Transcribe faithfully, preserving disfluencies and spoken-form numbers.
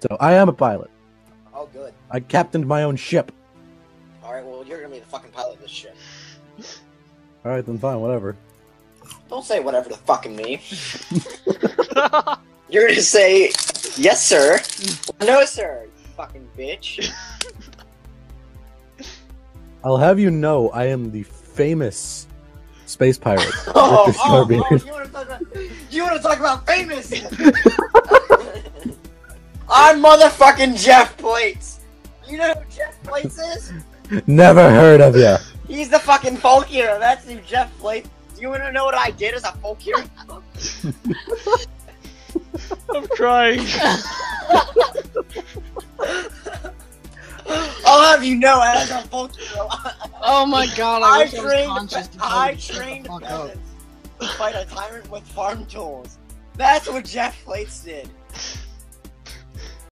So I am a pilot. Oh, good. I captained my own ship. All right, well, you're going to be the fucking pilot of this ship. All right, then fine, whatever. Don't say whatever to fucking me. You're going to say, yes, sir. No, sir, you fucking bitch. I'll have you know I am the famous space pirate. oh, oh, oh, you want to talk about, you want to talk about famous? I'm motherfucking Jeff Plates. You know who Jeff Plates is? Never heard of ya. He's the fucking folk hero. That's who Jeff Plates. Do you want to know what I did as a folk hero? I'm crying. I'll have you know as a folk hero. Oh my god, I, I wish trained, I was conscious. I trained peasants to fight a tyrant with farm tools. That's what Jeff Plates did.